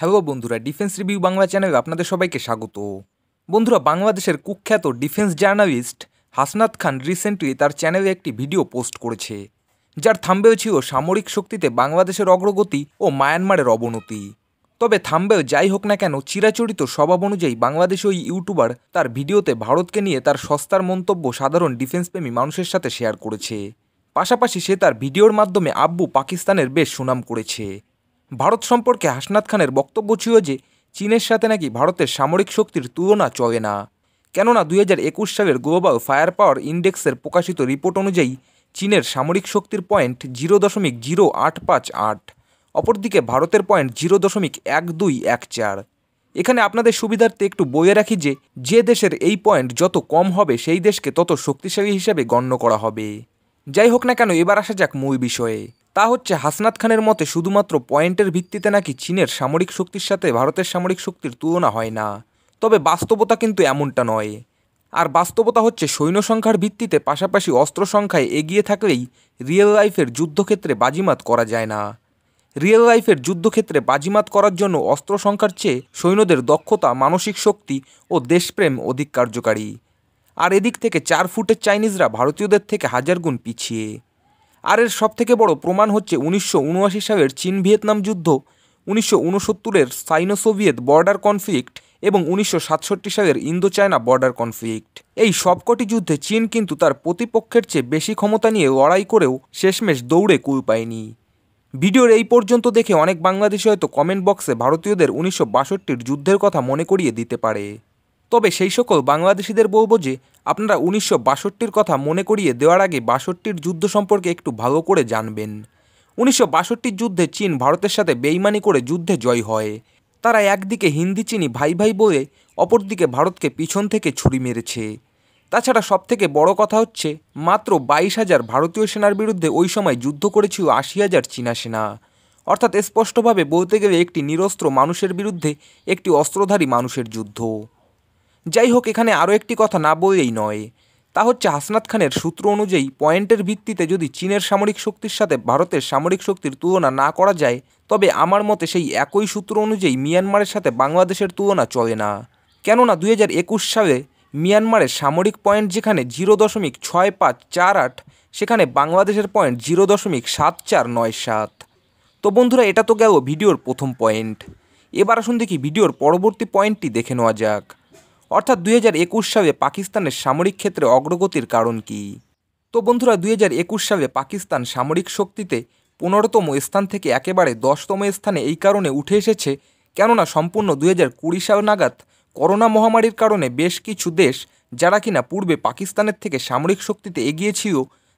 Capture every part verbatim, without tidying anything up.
Hello বন্ধুরা, defence review Bangla চ্যানেলে আপনাদের সবাইকে স্বাগত। বন্ধুরা, বাংলাদেশের কুখ্যাত defence journalist Hasnat Khan recently তার চ্যানেলে একটি ভিডিও পোস্ট করেছে, যার থাম্বনেল ছিল সামরিক শক্তিতে বাংলাদেশের অগ্রগতি ও মায়ানমারের অবনতি। তবে থাম্বনেল যাই হোক না কেন, চিরাচরিত স্বভাব অনুযায়ী বাংলাদেশি ওই ইউটিউবার তার ভিডিওতে ভারতকে নিয়ে তার সস্তার মন্তব্য সাধারণ ডিফেন্সপ্রেমী মানুষের সাথে শেয়ার করেছে। পাশাপাশি সে তার ভিডিওর মাধ্যমে আব্বু পাকিস্তানের বেশ সুনাম করেছে। ভারত সম্পর্কে হাসনাত খানের বক্তব্য ছিল যে চীনের সাথে নাকি ভারতের সামরিক শক্তির তুলনা চলে না, কেননা দুই হাজার একুশ সালের গ্লোবাল ফায়ার পাওয়ার ইন্ডেক্সের প্রকাশিত রিপোর্ট অনুযায়ী চীনের সামরিক শক্তির পয়েন্ট জিরো দশমিক জিরো আট পাঁচ আট, অপরদিকে ভারতের পয়েন্ট জিরো দশমিক এক দুই এক চার। এখানে আপনাদের সুবিধার্থে একটু বলে রাখি যে যে দেশের এই পয়েন্ট যত কম হবে সেই দেশকে তত শক্তিশালী হিসেবে গণ্য করা হবে। যাই হোক না কেন, এবার আসা যাক মূল বিষয়ে। তা হচ্ছে হাসনাত খানের মতে শুধুমাত্র পয়েন্টের ভিত্তিতে নাকি চীনের সামরিক শক্তির সাথে ভারতের সামরিক শক্তির তুলনা হয় না। তবে বাস্তবতা কিন্তু এমনটা নয়, আর বাস্তবতা হচ্ছে সৈন্য সংখ্যার ভিত্তিতে পাশাপাশি অস্ত্র সংখ্যায় এগিয়ে থাকলেই রিয়েল লাইফের যুদ্ধক্ষেত্রে বাজিমাত করা যায় না। রিয়েল লাইফের যুদ্ধক্ষেত্রে বাজিমাত করার জন্য অস্ত্র সংখ্যার চেয়ে সৈন্যদের দক্ষতা, মানসিক শক্তি ও দেশপ্রেম অধিক কার্যকারী। আর এদিক থেকে চার ফুটের চাইনিজরা ভারতীয়দের থেকে হাজার গুণ পিছিয়ে। আর এর সবথেকে বড় প্রমাণ হচ্ছে উনিশশো উনআশি সালের চীন ভিয়েতনাম যুদ্ধ, উনিশশো উনসত্তরের সাইনো সোভিয়েত বর্ডার কনফ্লিক্ট এবং উনিশশো সাতষট্টি সালের ইন্দো চায়না বর্ডার কনফ্লিক্ট। এই সবকটি যুদ্ধে চীন কিন্তু তার প্রতিপক্ষের চেয়ে বেশি ক্ষমতা নিয়ে লড়াই করেও শেষমেশ দৌড়ে কুল পায়নি। ভিডিওর এই পর্যন্ত দেখে অনেক বাংলাদেশি হয়তো কমেন্ট বক্সে ভারতীয়দের উনিশশো বাষট্টির যুদ্ধের কথা মনে করিয়ে দিতে পারে। তবে সেই সকল বাংলাদেশিদের বলব যে আপনারা উনিশশো বাষট্টির কথা মনে করিয়ে দেওয়ার আগে বাষট্টির যুদ্ধ সম্পর্কে একটু ভালো করে জানবেন। উনিশশো বাষট্টির যুদ্ধে চীন ভারতের সাথে বেইমানি করে যুদ্ধে জয় হয়। তারা একদিকে হিন্দি চীনি ভাই ভাই বলে, অপরদিকে ভারতকে পিছন থেকে ছুরি মেরেছে। তাছাড়া সবথেকে বড় কথা হচ্ছে মাত্র বাইশ হাজার ভারতীয় সেনার বিরুদ্ধে ওই সময় যুদ্ধ করেছিল আশি হাজার চীনা সেনা। অর্থাৎ স্পষ্টভাবে বলতে গেলে একটি নিরস্ত্র মানুষের বিরুদ্ধে একটি অস্ত্রধারী মানুষের যুদ্ধ। যাই হোক, এখানে আরও একটি কথা না বললেই নয়, তা হচ্ছে হাসনাত খানের সূত্র অনুযায়ী পয়েন্টের ভিত্তিতে যদি চীনের সামরিক শক্তির সাথে ভারতের সামরিক শক্তির তুলনা না করা যায়, তবে আমার মতে সেই একই সূত্র অনুযায়ী মিয়ানমারের সাথে বাংলাদেশের তুলনা চলে না। কেননা দুই হাজার একুশ সালে মিয়ানমারের সামরিক পয়েন্ট যেখানে জিরো দশমিক ছয় পাঁচ চার আট, সেখানে বাংলাদেশের পয়েন্ট জিরো দশমিক সাত চার নয় সাত। তো বন্ধুরা, এটা তো গেল ভিডিওর প্রথম পয়েন্ট। এবার আসুন দেখি ভিডিওর পরবর্তী পয়েন্টটি দেখে নেওয়া যাক, অর্থাৎ দুই হাজার একুশ সালে পাকিস্তানের সামরিক ক্ষেত্রে অগ্রগতির কারণ কি। তো বন্ধুরা, দুই হাজার একুশ সালে পাকিস্তান সামরিক শক্তিতে পনেরোতম স্থান থেকে একেবারে দশতম স্থানে এই কারণে উঠে এসেছে, কেননা সম্পূর্ণ দুই হাজার কুড়ি সাল নাগাদ করোনা মহামারীর কারণে বেশ কিছু দেশ যারা কিনা পূর্বে পাকিস্তানের থেকে সামরিক শক্তিতে এগিয়েছিল,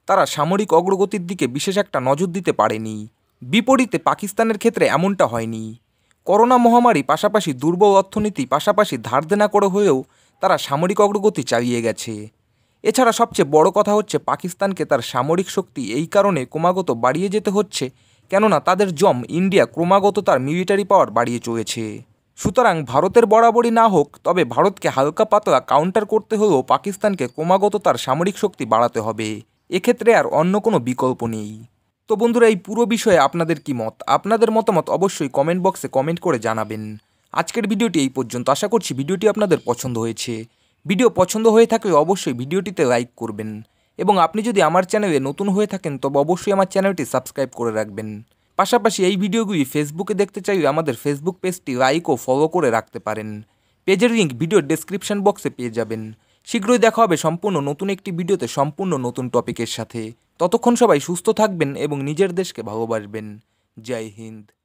তারা সামরিক অগ্রগতির দিকে বিশেষ একটা নজর দিতে পারেনি। বিপরীতে পাকিস্তানের ক্ষেত্রে এমনটা হয়নি। করোনা মহামারী, পাশাপাশি দুর্বল অর্থনীতি, পাশাপাশি ধার দেনা করে হয়েও তারা সামরিক অগ্রগতি চালিয়ে গেছে। এছাড়া সবচেয়ে বড় কথা হচ্ছে পাকিস্তানকে তার সামরিক শক্তি এই কারণে ক্রমাগত বাড়িয়ে যেতে হচ্ছে, কেননা তাদের জম ইন্ডিয়া ক্রমাগত তার মিলিটারি পাওয়ার বাড়িয়ে চলেছে। সুতরাং ভারতের বরাবরই না হোক, তবে ভারতকে হালকা পাতলা কাউন্টার করতে হলেও পাকিস্তানকে ক্রমাগত তার সামরিক শক্তি বাড়াতে হবে। এক্ষেত্রে আর অন্য কোনো বিকল্প নেই। তো বন্ধুরা, এই পুরো বিষয়ে আপনাদের কি মত? আপনাদের মতামত অবশ্যই কমেন্ট বক্সে কমেন্ট করে জানাবেন। আজকের ভিডিওটি এই পর্যন্ত। আশা করছি ভিডিওটি আপনাদের পছন্দ হয়েছে। ভিডিও পছন্দ হয়ে থাকলে অবশ্যই ভিডিওটিতে লাইক করবেন, এবং আপনি যদি আমার চ্যানেলে নতুন হয়ে থাকেন তবে অবশ্যই আমার চ্যানেলটি সাবস্ক্রাইব করে রাখবেন। পাশাপাশি এই ভিডিওগুলি ফেসবুকে দেখতে চাইলে আমাদের ফেসবুক পেজটি লাইক ও ফলো করে রাখতে পারেন। পেজের লিঙ্ক ভিডিওর ডেসক্রিপশন বক্সে পেয়ে যাবেন। শীঘ্রই দেখা হবে সম্পূর্ণ নতুন একটি ভিডিওতে সম্পূর্ণ নতুন টপিকের সাথে। ততক্ষণ সবাই সুস্থ থাকবেন এবং নিজের দেশকে ভালোবাসবেন। জয় হিন্দ।